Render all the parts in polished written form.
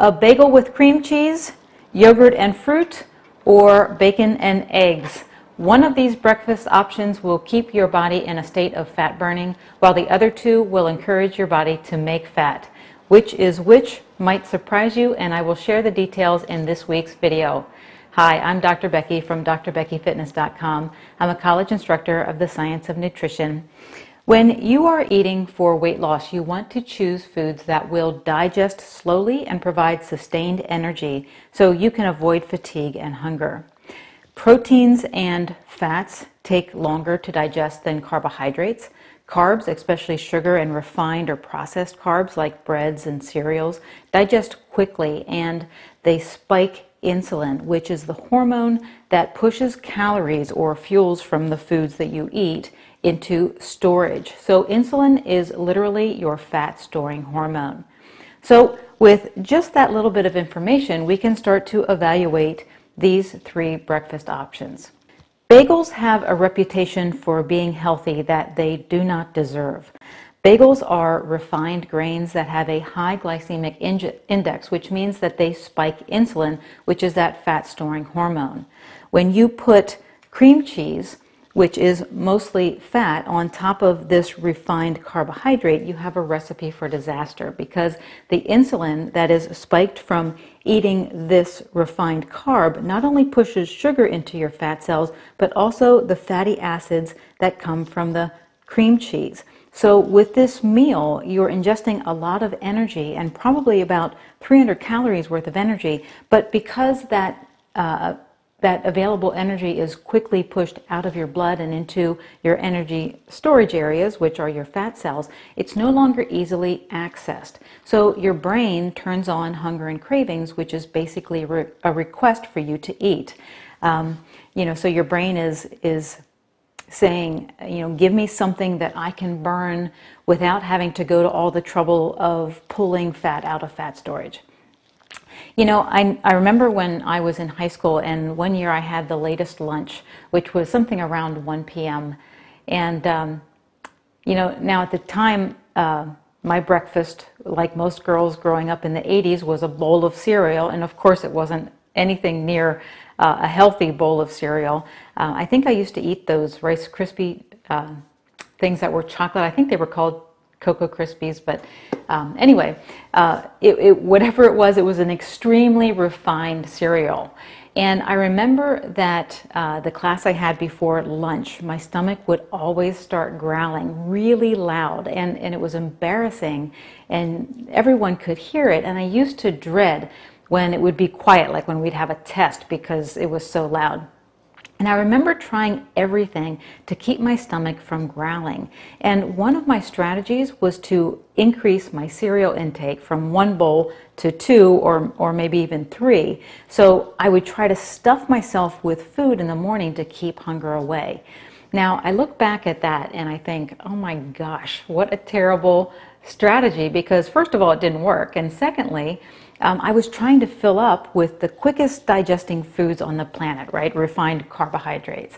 a bagel with cream cheese, yogurt and fruit, or bacon and eggs. One of these breakfast options will keep your body in a state of fat burning, while the other two will encourage your body to make fat. Which is which might surprise you, and I will share the details in this week's video. Hi, I'm Dr. Becky from DrBeckyFitness.com. I'm a college instructor of the science of nutrition. When you are eating for weight loss, you want to choose foods that will digest slowly and provide sustained energy so you can avoid fatigue and hunger. Proteins and fats take longer to digest than carbohydrates. Carbs, especially sugar and refined or processed carbs like breads and cereals, digest quickly, and they spike insulin, which is the hormone that pushes calories or fuels from the foods that you eat into storage. So insulin is literally your fat storing hormone. So with just that little bit of information, we can start to evaluate these three breakfast options. Bagels have a reputation for being healthy that they do not deserve. Bagels are refined grains that have a high glycemic index, which means that they spike insulin, which is that fat-storing hormone. When you put cream cheese, which is mostly fat, on top of this refined carbohydrate, you have a recipe for disaster, because the insulin that is spiked from eating this refined carb not only pushes sugar into your fat cells, but also the fatty acids that come from the cream cheese. So with this meal, you're ingesting a lot of energy, and probably about 300 calories worth of energy, but because that available energy is quickly pushed out of your blood and into your energy storage areas, which are your fat cells, it's no longer easily accessed. So your brain turns on hunger and cravings, which is basically a request for you to eat. So your brain is saying, give me something that I can burn without having to go to all the trouble of pulling fat out of fat storage. I remember when I was in high school, and one year I had the latest lunch, which was something around 1 p.m. And, now at the time, my breakfast, like most girls growing up in the 80s, was a bowl of cereal. And of course, it wasn't anything near a healthy bowl of cereal. I think I used to eat those Rice Krispie things that were chocolate. I think they were called Cocoa Krispies, but whatever it was an extremely refined cereal. And I remember that the class I had before lunch, my stomach would always start growling really loud, and it was embarrassing, and everyone could hear it. And I used to dread when it would be quiet, like when we'd have a test, because it was so loud. And I remember trying everything to keep my stomach from growling. And one of my strategies was to increase my cereal intake from one bowl to two or maybe even three. So I would try to stuff myself with food in the morning to keep hunger away. Now, I look back at that and I think, oh my gosh, what a terrible strategy, because first of all, it didn't work. And secondly, I was trying to fill up with the quickest digesting foods on the planet, right? Refined carbohydrates.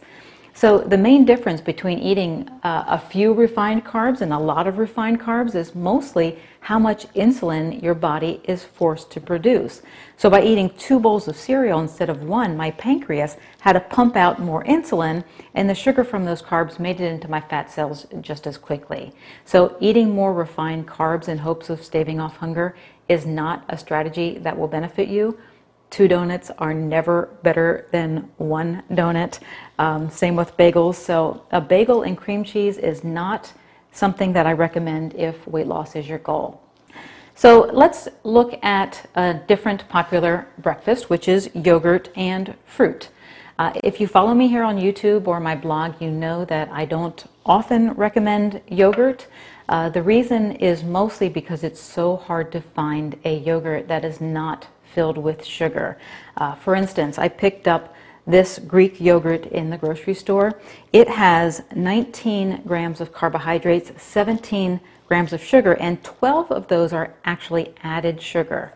So the main difference between eating a few refined carbs and a lot of refined carbs is mostly how much insulin your body is forced to produce. So by eating two bowls of cereal instead of one, my pancreas had to pump out more insulin, and the sugar from those carbs made it into my fat cells just as quickly. So eating more refined carbs in hopes of staving off hunger is not a strategy that will benefit you. Two donuts are never better than one donut. Same with bagels. So a bagel and cream cheese is not something that I recommend if weight loss is your goal. So let's look at a different popular breakfast, which is yogurt and fruit. If you follow me here on YouTube or my blog, you know that I don't often recommend yogurt. The reason is mostly because it's so hard to find a yogurt that is not filled with sugar. For instance, I picked up this Greek yogurt in the grocery store. It has 19 grams of carbohydrates, 17 grams of sugar, and 12 of those are actually added sugar.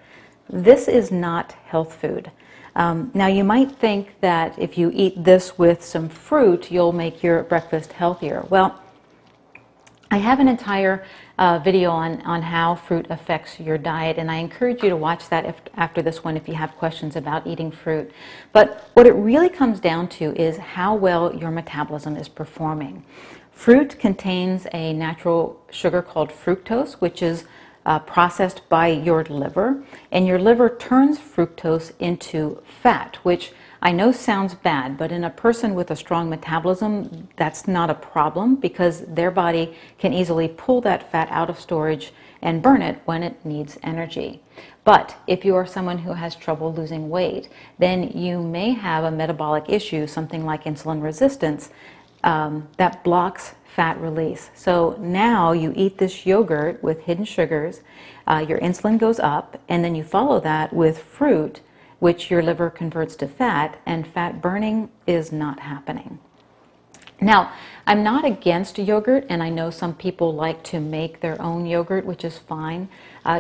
This is not health food. Now, you might think that if you eat this with some fruit, you'll make your breakfast healthier. Well, I have an entire video on how fruit affects your diet, and I encourage you to watch that after this one if you have questions about eating fruit. But what it really comes down to is how well your metabolism is performing. Fruit contains a natural sugar called fructose, which is processed by your liver, and your liver turns fructose into fat, which I know sounds bad, but in a person with a strong metabolism, that's not a problem because their body can easily pull that fat out of storage and burn it when it needs energy. But if you are someone who has trouble losing weight, then you may have a metabolic issue, something like insulin resistance, that blocks fat release. So now you eat this yogurt with hidden sugars, your insulin goes up, and then you follow that with fruit, which your liver converts to fat, and fat burning is not happening. Now, I'm not against yogurt, and I know some people like to make their own yogurt, which is fine.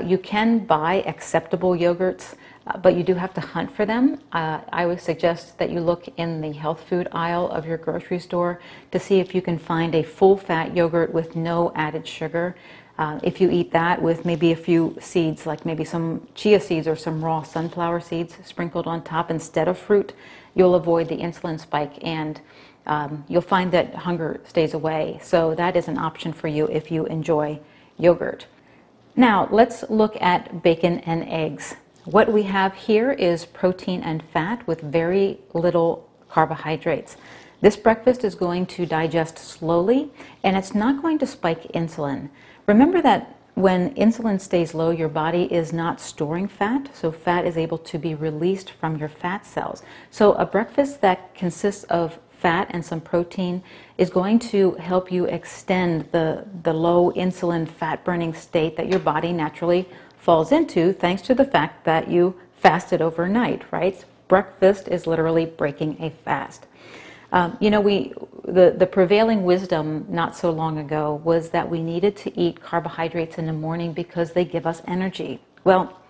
You can buy acceptable yogurts, but you do have to hunt for them. I would suggest that you look in the health food aisle of your grocery store to see if you can find a full-fat yogurt with no added sugar. If you eat that with maybe a few seeds, like maybe some chia seeds or some raw sunflower seeds sprinkled on top instead of fruit, you'll avoid the insulin spike, and you'll find that hunger stays away. So that is an option for you if you enjoy yogurt. Now let's look at bacon and eggs. What we have here is protein and fat with very little carbohydrates. This breakfast is going to digest slowly, and it's not going to spike insulin. Remember that when insulin stays low, your body is not storing fat, so fat is able to be released from your fat cells. So a breakfast that consists of fat and some protein is going to help you extend the low insulin fat burning state that your body naturally falls into, thanks to the fact that you fasted overnight, right? Breakfast is literally breaking a fast. You know, the prevailing wisdom not so long ago was that we needed to eat carbohydrates in the morning because they give us energy. Well,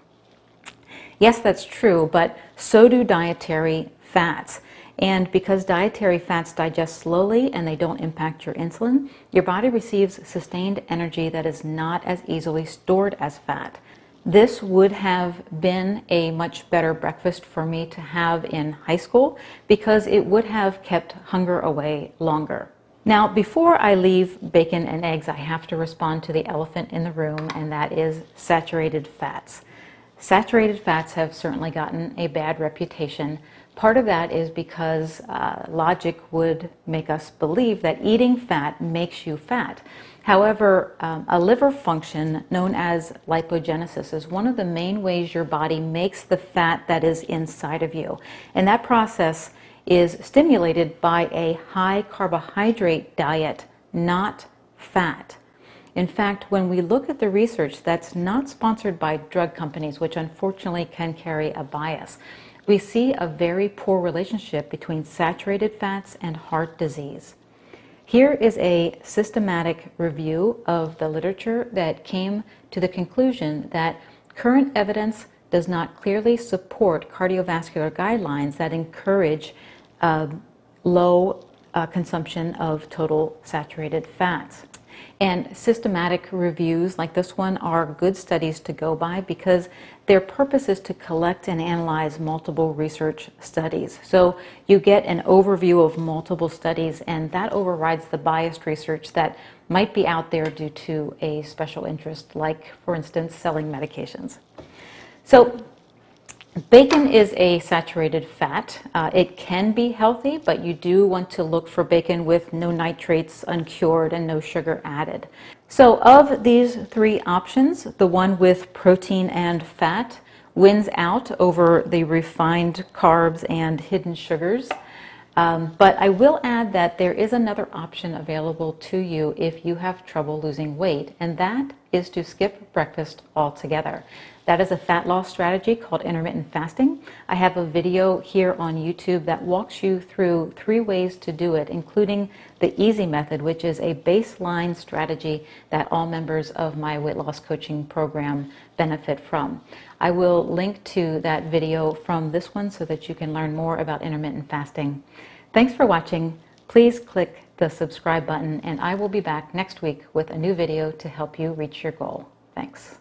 yes, that's true, but so do dietary fats. And because dietary fats digest slowly and they don't impact your insulin, your body receives sustained energy that is not as easily stored as fat. This would have been a much better breakfast for me to have in high school because it would have kept hunger away longer. Now, before I leave bacon and eggs, I have to respond to the elephant in the room, and that is saturated fats. Saturated fats have certainly gotten a bad reputation. Part of that is because logic would make us believe that eating fat makes you fat. However, a liver function known as lipogenesis is one of the main ways your body makes the fat that is inside of you. And that process is stimulated by a high carbohydrate diet, not fat. In fact, when we look at the research that's not sponsored by drug companies, which unfortunately can carry a bias, we see a very poor relationship between saturated fats and heart disease. Here is a systematic review of the literature that came to the conclusion that current evidence does not clearly support cardiovascular guidelines that encourage low consumption of total saturated fats. And systematic reviews like this one are good studies to go by because their purpose is to collect and analyze multiple research studies. So you get an overview of multiple studies, and that overrides the biased research that might be out there due to a special interest, like, for instance, selling medications. So bacon is a saturated fat. It can be healthy, but you do want to look for bacon with no nitrates, uncured, and no sugar added. So of these three options, the one with protein and fat wins out over the refined carbs and hidden sugars. But I will add that there is another option available to you if you have trouble losing weight, and that is to skip breakfast altogether. That is a fat loss strategy called intermittent fasting. I have a video here on YouTube that walks you through 3 ways to do it, including the easy method, which is a baseline strategy that all members of my weight loss coaching program benefit from. I will link to that video from this one so that you can learn more about intermittent fasting. Thanks for watching. Please click the subscribe button, and I will be back next week with a new video to help you reach your goal. Thanks.